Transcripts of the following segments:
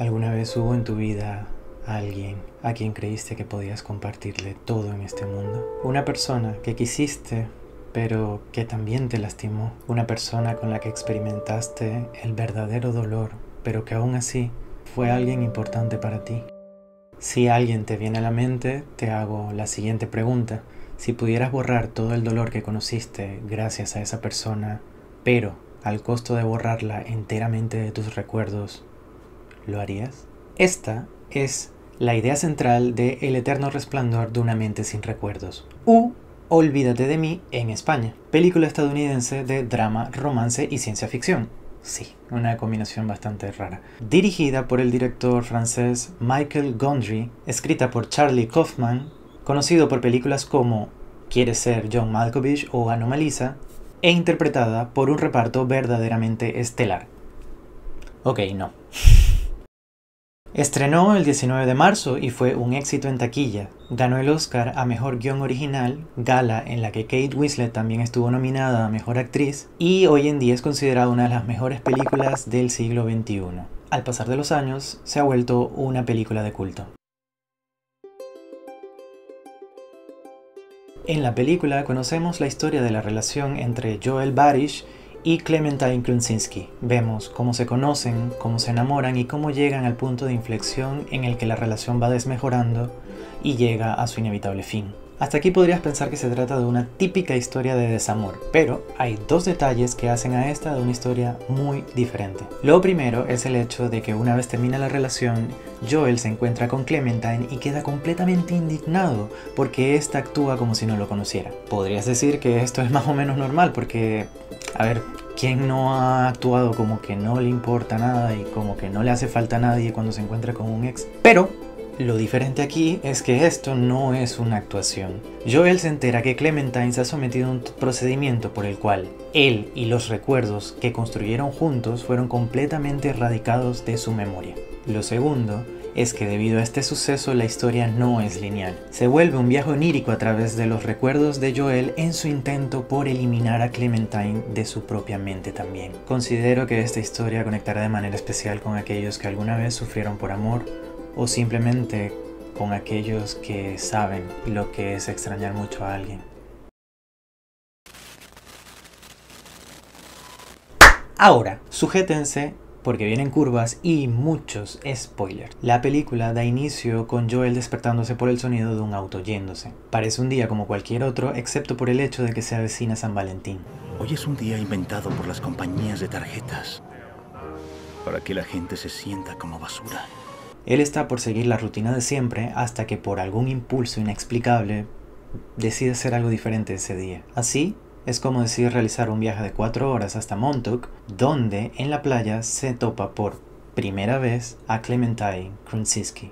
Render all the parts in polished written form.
¿Alguna vez hubo en tu vida alguien a quien creíste que podías compartirle todo en este mundo? Una persona que quisiste pero que también te lastimó. Una persona con la que experimentaste el verdadero dolor, pero que aún así fue alguien importante para ti. Si alguien te viene a la mente, te hago la siguiente pregunta. Si pudieras borrar todo el dolor que conociste gracias a esa persona, pero al costo de borrarla enteramente de tus recuerdos, ¿lo harías? Esta es la idea central de El eterno resplandor de una mente sin recuerdos, u Olvídate de mí en España, película estadounidense de drama, romance y ciencia ficción. Sí, una combinación bastante rara. Dirigida por el director francés Michael Gondry, escrita por Charlie Kaufman, conocido por películas como ¿Quieres ser John Malkovich? O Anomalisa, e interpretada por un reparto verdaderamente estelar. Ok, no. Estrenó el 19 de marzo y fue un éxito en taquilla. Ganó el Oscar a Mejor Guión Original, gala en la que Kate Winslet también estuvo nominada a Mejor Actriz, y hoy en día es considerada una de las mejores películas del siglo XXI. Al pasar de los años, se ha vuelto una película de culto. En la película conocemos la historia de la relación entre Joel Barish y Clementine Kruczynski. Vemos cómo se conocen, cómo se enamoran y cómo llegan al punto de inflexión en el que la relación va desmejorando y llega a su inevitable fin. Hasta aquí podrías pensar que se trata de una típica historia de desamor, pero hay dos detalles que hacen a esta de una historia muy diferente. Lo primero es el hecho de que una vez termina la relación, Joel se encuentra con Clementine y queda completamente indignado porque ésta actúa como si no lo conociera. Podrías decir que esto es más o menos normal porque, a ver, ¿quién no ha actuado como que no le importa nada y como que no le hace falta a nadie cuando se encuentra con un ex? Pero lo diferente aquí es que esto no es una actuación. Joel se entera que Clementine se ha sometido a un procedimiento por el cual él y los recuerdos que construyeron juntos fueron completamente erradicados de su memoria. Lo segundo es que debido a este suceso la historia no es lineal. Se vuelve un viaje onírico a través de los recuerdos de Joel en su intento por eliminar a Clementine de su propia mente también. Considero que esta historia conectará de manera especial con aquellos que alguna vez sufrieron por amor, o simplemente con aquellos que saben lo que es extrañar mucho a alguien. Ahora, sujétense porque vienen curvas y muchos spoilers. La película da inicio con Joel despertándose por el sonido de un auto yéndose. Parece un día como cualquier otro, excepto por el hecho de que se avecina San Valentín. Hoy es un día inventado por las compañías de tarjetas para que la gente se sienta como basura. Él está por seguir la rutina de siempre hasta que por algún impulso inexplicable decide hacer algo diferente ese día. Así es como decide realizar un viaje de 4 horas hasta Montauk, donde en la playa se topa por primera vez a Clementine Kruczynski.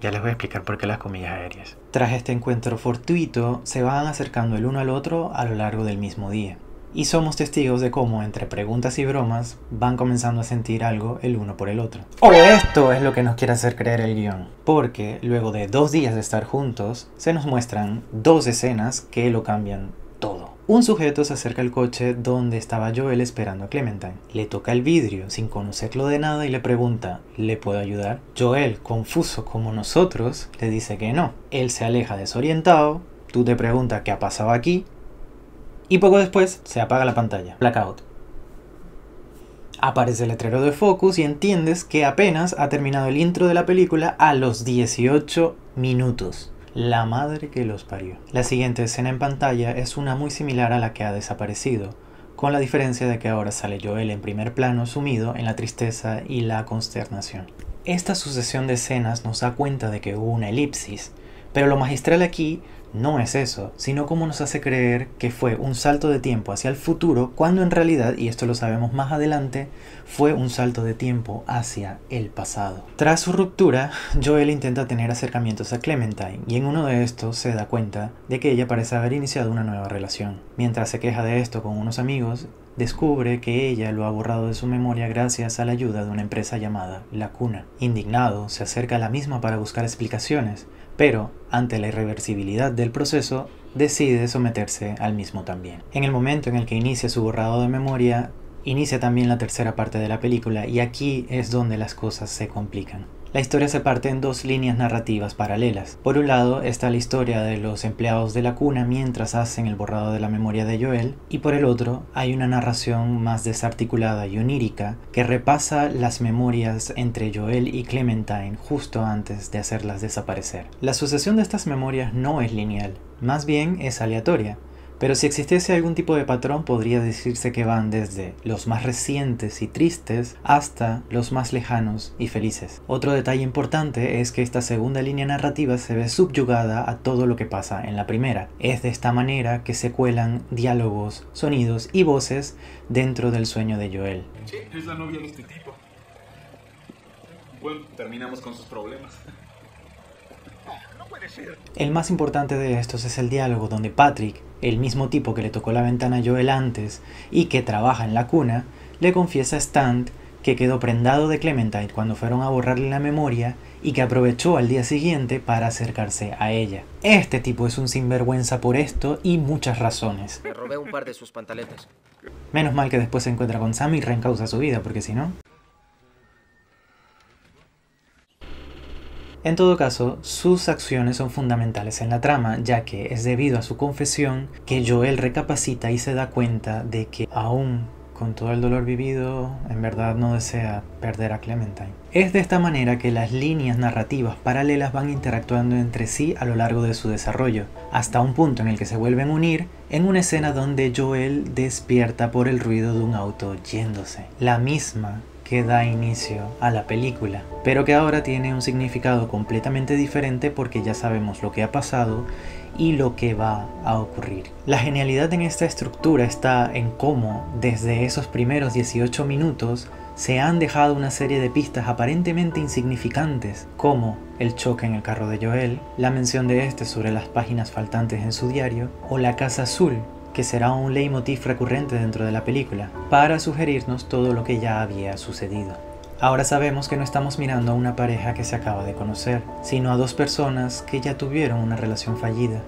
Ya les voy a explicar por qué las comillas aéreas. Tras este encuentro fortuito, se van acercando el uno al otro a lo largo del mismo día. Y somos testigos de cómo, entre preguntas y bromas, van comenzando a sentir algo el uno por el otro. ¡Oh, esto es lo que nos quiere hacer creer el guión! Porque luego de 2 días de estar juntos, se nos muestran 2 escenas que lo cambian todo. Un sujeto se acerca al coche donde estaba Joel esperando a Clementine. Le toca el vidrio sin conocerlo de nada y le pregunta, ¿le puedo ayudar? Joel, confuso como nosotros, le dice que no. Él se aleja desorientado, tú te preguntas qué ha pasado aquí, y poco después se apaga la pantalla. Blackout. Aparece el letrero de Focus y entiendes que apenas ha terminado el intro de la película a los 18 minutos. La madre que los parió. La siguiente escena en pantalla es una muy similar a la que ha desaparecido, con la diferencia de que ahora sale Joel en primer plano sumido en la tristeza y la consternación. Esta sucesión de escenas nos da cuenta de que hubo una elipsis, pero lo magistral aquí no es eso, sino cómo nos hace creer que fue un salto de tiempo hacia el futuro, cuando en realidad, y esto lo sabemos más adelante, fue un salto de tiempo hacia el pasado. Tras su ruptura, Joel intenta tener acercamientos a Clementine, y en uno de estos se da cuenta de que ella parece haber iniciado una nueva relación. Mientras se queja de esto con unos amigos, descubre que ella lo ha borrado de su memoria gracias a la ayuda de una empresa llamada La Cuna. Indignado, se acerca a la misma para buscar explicaciones, pero ante la irreversibilidad del proceso, decide someterse al mismo también. En el momento en el que inicia su borrado de memoria, Inicia también la tercera parte de la película y aquí es donde las cosas se complican. La historia se parte en dos líneas narrativas paralelas. Por un lado está la historia de los empleados de La Cuna mientras hacen el borrado de la memoria de Joel, y por el otro hay una narración más desarticulada y onírica que repasa las memorias entre Joel y Clementine justo antes de hacerlas desaparecer. La sucesión de estas memorias no es lineal, más bien es aleatoria. Pero si existiese algún tipo de patrón, podría decirse que van desde los más recientes y tristes hasta los más lejanos y felices. Otro detalle importante es que esta segunda línea narrativa se ve subyugada a todo lo que pasa en la primera. Es de esta manera que se cuelan diálogos, sonidos y voces dentro del sueño de Joel. Sí, es la novia de este tipo. Bueno, terminamos con sus problemas. El más importante de estos es el diálogo donde Patrick, el mismo tipo que le tocó la ventana a Joel antes y que trabaja en La Cuna, le confiesa a Stan que quedó prendado de Clementine cuando fueron a borrarle la memoria y que aprovechó al día siguiente para acercarse a ella. Este tipo es un sinvergüenza por esto y muchas razones. Me robé un par de sus pantaletas. Menos mal que después se encuentra con Sammy y reencausa su vida, porque si no... En todo caso, sus acciones son fundamentales en la trama, ya que es debido a su confesión que Joel recapacita y se da cuenta de que aún con todo el dolor vivido, en verdad no desea perder a Clementine. Es de esta manera que las líneas narrativas paralelas van interactuando entre sí a lo largo de su desarrollo, hasta un punto en el que se vuelven a unir en una escena donde Joel despierta por el ruido de un auto yéndose. La misma que da inicio a la película, pero que ahora tiene un significado completamente diferente porque ya sabemos lo que ha pasado y lo que va a ocurrir. La genialidad en esta estructura está en cómo, desde esos primeros 18 minutos, se han dejado una serie de pistas aparentemente insignificantes, como el choque en el carro de Joel, la mención de este sobre las páginas faltantes en su diario, o la Casa Azul, que será un leitmotiv recurrente dentro de la película, para sugerirnos todo lo que ya había sucedido. Ahora sabemos que no estamos mirando a una pareja que se acaba de conocer, sino a dos personas que ya tuvieron una relación fallida.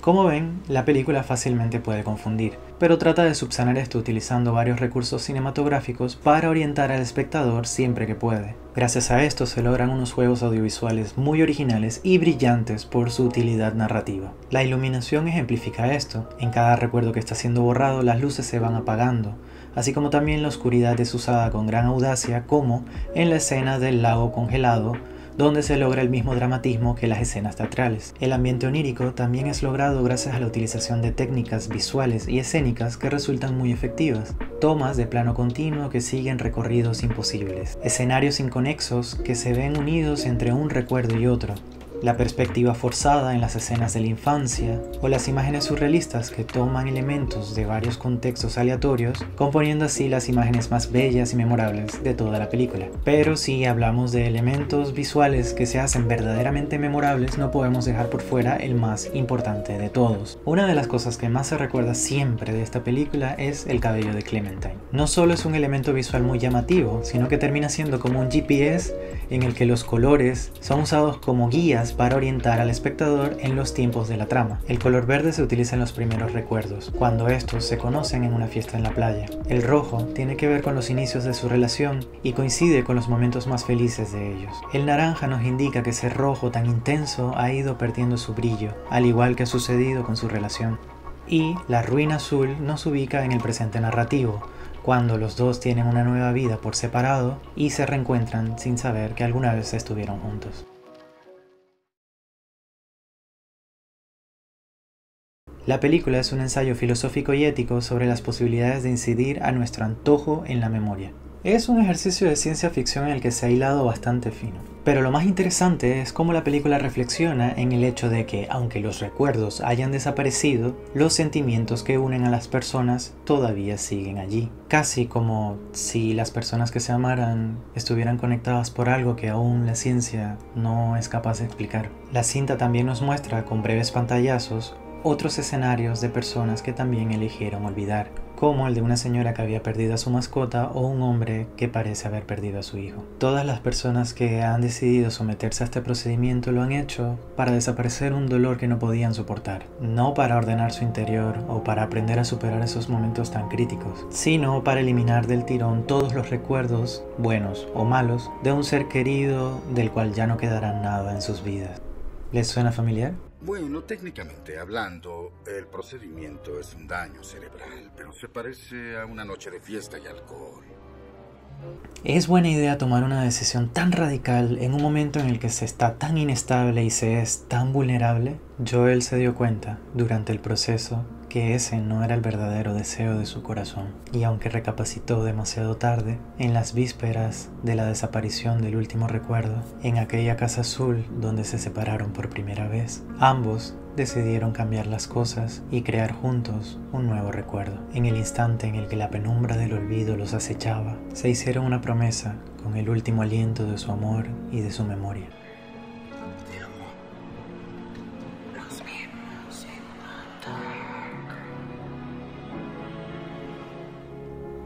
Como ven, la película fácilmente puede confundir, pero trata de subsanar esto utilizando varios recursos cinematográficos para orientar al espectador siempre que puede. Gracias a esto se logran unos juegos audiovisuales muy originales y brillantes por su utilidad narrativa. La iluminación ejemplifica esto. En cada recuerdo que está siendo borrado, las luces se van apagando, así como también la oscuridad es usada con gran audacia, como en la escena del lago congelado, donde se logra el mismo dramatismo que las escenas teatrales. El ambiente onírico también es logrado gracias a la utilización de técnicas visuales y escénicas que resultan muy efectivas. Tomas de plano continuo que siguen recorridos imposibles. Escenarios inconexos que se ven unidos entre un recuerdo y otro. La perspectiva forzada en las escenas de la infancia, o las imágenes surrealistas que toman elementos de varios contextos aleatorios, componiendo así las imágenes más bellas y memorables de toda la película. Pero si hablamos de elementos visuales que se hacen verdaderamente memorables, no podemos dejar por fuera el más importante de todos. Una de las cosas que más se recuerda siempre de esta película es el cabello de Clementine. No solo es un elemento visual muy llamativo, sino que termina siendo como un GPS en el que los colores son usados como guías para orientar al espectador en los tiempos de la trama. El color verde se utiliza en los primeros recuerdos, cuando estos se conocen en una fiesta en la playa. El rojo tiene que ver con los inicios de su relación y coincide con los momentos más felices de ellos. El naranja nos indica que ese rojo tan intenso ha ido perdiendo su brillo, al igual que ha sucedido con su relación. Y la ruina azul nos ubica en el presente narrativo, cuando los dos tienen una nueva vida por separado y se reencuentran sin saber que alguna vez estuvieron juntos. La película es un ensayo filosófico y ético sobre las posibilidades de incidir a nuestro antojo en la memoria. Es un ejercicio de ciencia ficción en el que se ha hilado bastante fino. Pero lo más interesante es cómo la película reflexiona en el hecho de que, aunque los recuerdos hayan desaparecido, los sentimientos que unen a las personas todavía siguen allí. Casi como si las personas que se amaran estuvieran conectadas por algo que aún la ciencia no es capaz de explicar. La cinta también nos muestra, con breves pantallazos, otros escenarios de personas que también eligieron olvidar, como el de una señora que había perdido a su mascota o un hombre que parece haber perdido a su hijo. Todas las personas que han decidido someterse a este procedimiento lo han hecho para desaparecer un dolor que no podían soportar, no para ordenar su interior o para aprender a superar esos momentos tan críticos, sino para eliminar del tirón todos los recuerdos, buenos o malos, de un ser querido del cual ya no quedará nada en sus vidas. ¿Les suena familiar? Bueno, técnicamente hablando, el procedimiento es un daño cerebral, pero se parece a una noche de fiesta y alcohol. Es buena idea tomar una decisión tan radical en un momento en el que se está tan inestable y se es tan vulnerable. Joel se dio cuenta, durante el proceso, que ese no era el verdadero deseo de su corazón, y aunque recapacitó demasiado tarde, en las vísperas de la desaparición del último recuerdo, en aquella casa azul donde se separaron por primera vez, ambos decidieron cambiar las cosas y crear juntos un nuevo recuerdo. En el instante en el que la penumbra del olvido los acechaba, se hicieron una promesa con el último aliento de su amor y de su memoria.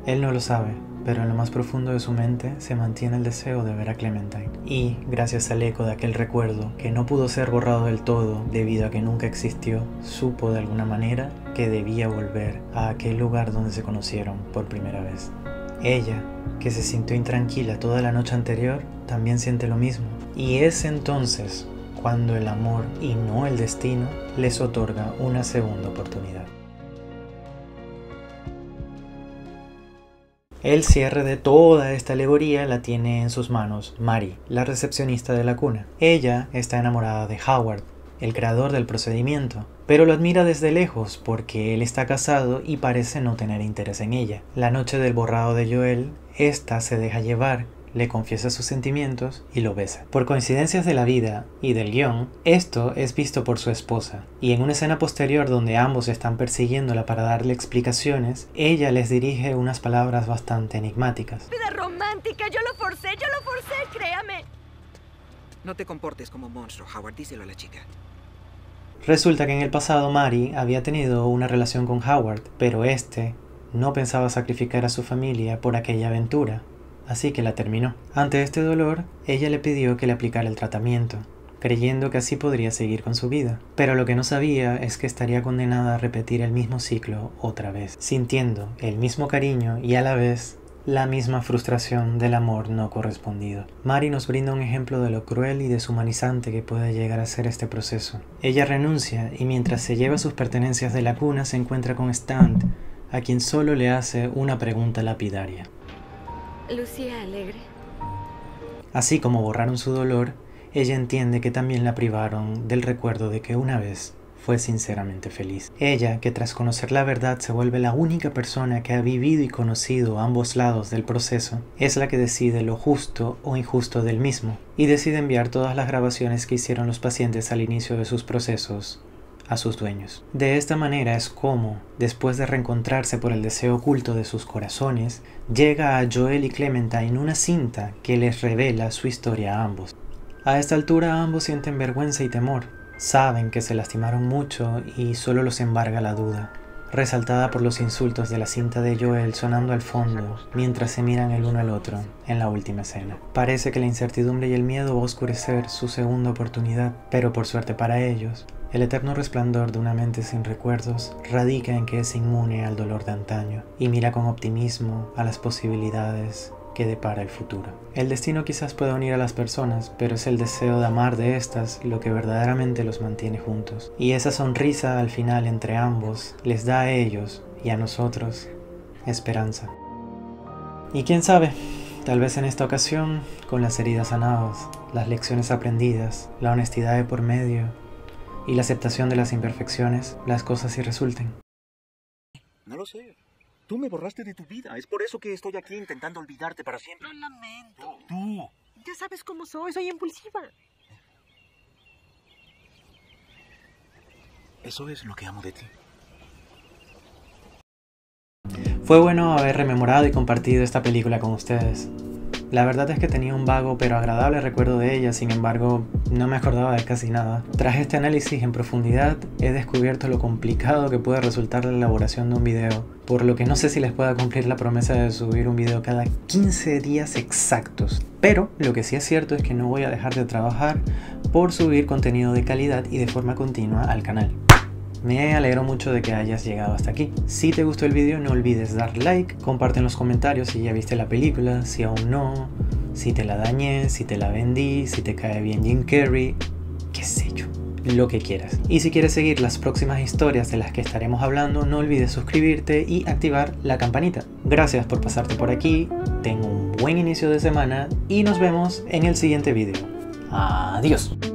Él no lo sabe, pero en lo más profundo de su mente se mantiene el deseo de ver a Clementine. Y, gracias al eco de aquel recuerdo, que no pudo ser borrado del todo debido a que nunca existió, supo de alguna manera que debía volver a aquel lugar donde se conocieron por primera vez. Ella, que se sintió intranquila toda la noche anterior, también siente lo mismo. Y es entonces cuando el amor, y no el destino, les otorga una segunda oportunidad. El cierre de toda esta alegoría la tiene en sus manos Mary, la recepcionista de La Cuna. Ella está enamorada de Howard, el creador del procedimiento, pero lo admira desde lejos porque él está casado y parece no tener interés en ella. La noche del borrado de Joel, esta se deja llevar, le confiesa sus sentimientos y lo besa. Por coincidencias de la vida y del guión, esto es visto por su esposa, y en una escena posterior donde ambos están persiguiéndola para darle explicaciones, ella les dirige unas palabras bastante enigmáticas. Vida romántica, yo lo forcé, créame. No te comportes como monstruo, Howard, díselo a la chica. Resulta que en el pasado Mary había tenido una relación con Howard, pero este no pensaba sacrificar a su familia por aquella aventura. Así que la terminó. Ante este dolor, ella le pidió que le aplicara el tratamiento, creyendo que así podría seguir con su vida. Pero lo que no sabía es que estaría condenada a repetir el mismo ciclo otra vez, sintiendo el mismo cariño y a la vez la misma frustración del amor no correspondido. Mary nos brinda un ejemplo de lo cruel y deshumanizante que puede llegar a ser este proceso. Ella renuncia y mientras se lleva sus pertenencias de La Cuna se encuentra con Stan, a quien solo le hace una pregunta lapidaria. Lucía alegre. Así como borraron su dolor, ella entiende que también la privaron del recuerdo de que una vez fue sinceramente feliz. Ella, que tras conocer la verdad se vuelve la única persona que ha vivido y conocido ambos lados del proceso, es la que decide lo justo o injusto del mismo, y decide enviar todas las grabaciones que hicieron los pacientes al inicio de sus procesos a sus dueños. De esta manera es como, después de reencontrarse por el deseo oculto de sus corazones, llega a Joel y Clementine una cinta que les revela su historia a ambos. A esta altura ambos sienten vergüenza y temor, saben que se lastimaron mucho y solo los embarga la duda, resaltada por los insultos de la cinta de Joel sonando al fondo mientras se miran el uno al otro en la última escena. Parece que la incertidumbre y el miedo va a oscurecer su segunda oportunidad, pero por suerte para ellos, El eterno resplandor de una mente sin recuerdos radica en que es inmune al dolor de antaño y mira con optimismo a las posibilidades que depara el futuro. El destino quizás pueda unir a las personas, pero es el deseo de amar de estas lo que verdaderamente los mantiene juntos. Y esa sonrisa al final entre ambos les da a ellos y a nosotros esperanza. Y quién sabe, tal vez en esta ocasión, con las heridas sanadas, las lecciones aprendidas, la honestidad de por medio, y la aceptación de las imperfecciones, las cosas sí resulten. No lo sé. Tú me borraste de tu vida. Es por eso que estoy aquí intentando olvidarte para siempre. Lo lamento. Tú. Ya sabes cómo soy. Soy impulsiva. Eso es lo que amo de ti. Fue bueno haber rememorado y compartido esta película con ustedes. La verdad es que tenía un vago pero agradable recuerdo de ella, sin embargo, no me acordaba de casi nada. Tras este análisis en profundidad, he descubierto lo complicado que puede resultar la elaboración de un video, por lo que no sé si les pueda cumplir la promesa de subir un video cada 15 días exactos. Pero lo que sí es cierto es que no voy a dejar de trabajar por subir contenido de calidad y de forma continua al canal. Me alegro mucho de que hayas llegado hasta aquí. Si te gustó el vídeo, no olvides dar like, comparte en los comentarios si ya viste la película, si aún no, si te la dañé, si te la vendí, si te cae bien Jim Carrey, qué sé yo, lo que quieras. Y si quieres seguir las próximas historias de las que estaremos hablando, no olvides suscribirte y activar la campanita. Gracias por pasarte por aquí, ten un buen inicio de semana y nos vemos en el siguiente vídeo. Adiós.